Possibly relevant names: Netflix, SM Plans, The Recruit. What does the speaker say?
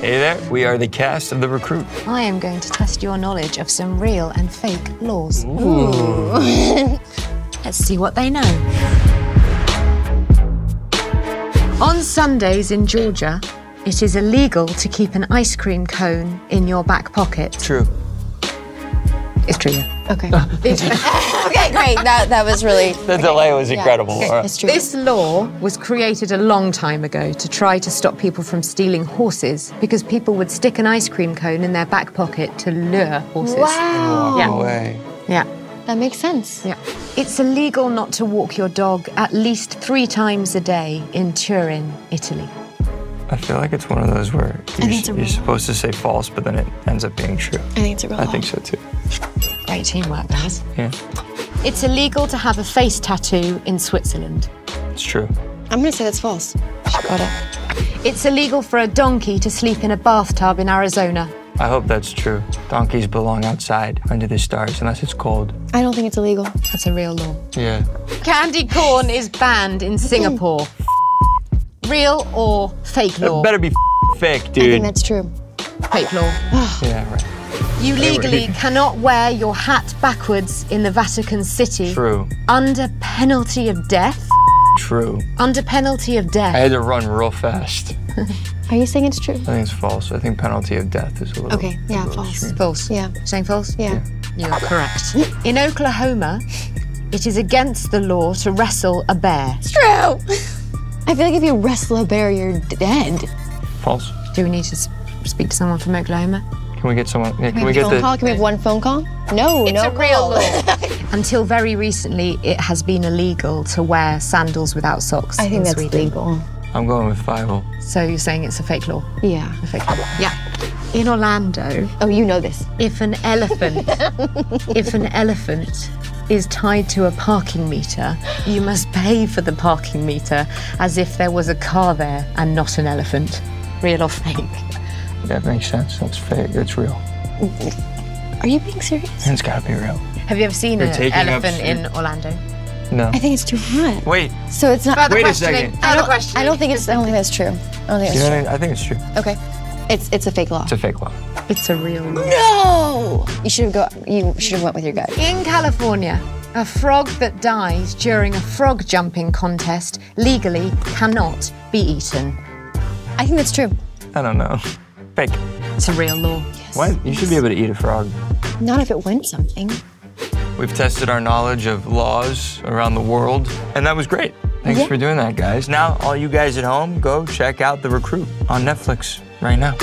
Hey there, we are the cast of The Recruit. I am going to test your knowledge of some real and fake laws. Ooh. Let's see what they know. On Sundays in Georgia, it is illegal to keep an ice cream cone in your back pocket. True. It's true. Okay. Okay, great. That was really... The delay was incredible. Yeah. Okay. It's true. This law was created a long time ago to try to stop people from stealing horses because people would stick an ice cream cone in their back pocket to lure horses. Wow. Yeah. No way. Yeah. That makes sense. Yeah. It's illegal not to walk your dog at least 3 times a day in Turin, Italy. I feel like it's one of those where you're supposed to say false, but then it ends up being true. I think it's a real law. I think so, too. Great teamwork, guys. Yeah. It's illegal to have a face tattoo in Switzerland. It's true. I'm going to say that's false. Got it. It's illegal for a donkey to sleep in a bathtub in Arizona. I hope that's true. Donkeys belong outside, under the stars, unless it's cold. I don't think it's illegal. That's a real law. Yeah. Candy corn is banned in Singapore. Real or fake law? It better be fake, dude. I think that's true. Fake law. Yeah, right. You legally cannot wear your hat backwards in the Vatican City. True. Under penalty of death. True. Under penalty of death. I had to run real fast. Are you saying it's true? I think it's false. I think penalty of death is a little... Okay, yeah, false. Extreme. False. Yeah. Saying false? Yeah. You're correct. In Oklahoma, it is against the law to wrestle a bear. It's true! I feel like if you wrestle a bear, you're dead. False. Do we need to speak to someone from Oklahoma? Can we get someone? Yeah, can we get the... Can we have one phone call? No, no call. It's a real law. Until very recently, it has been illegal to wear sandals without socks. I think that's illegal. I'm going with 5-0. So you're saying it's a fake law? Yeah. A fake law. Yeah. In Orlando... Oh, you know this. If an elephant is tied to a parking meter, you must pay for the parking meter as if there was a car there and not an elephant. Real or fake? That makes sense. That's fake. It's real. Are you being serious? It's gotta be real. Have you ever seen an elephant in Orlando? No. I think it's too hot. Wait. So it's not... Wait a second. I don't think it's... I don't think that's true. I don't think it's true. I think it's true. Okay. It's a fake law. It's a fake law. It's a real law. No! You should have went with your gut. In California, a frog that dies during a frog jumping contest legally cannot be eaten. I think that's true. I don't know. Fake. It's a real law. Yes. What? You should be able to eat a frog. Not if it wins something. We've tested our knowledge of laws around the world, and that was great. Thanks for doing that, guys. Now, all you guys at home, go check out The Recruit on Netflix right now.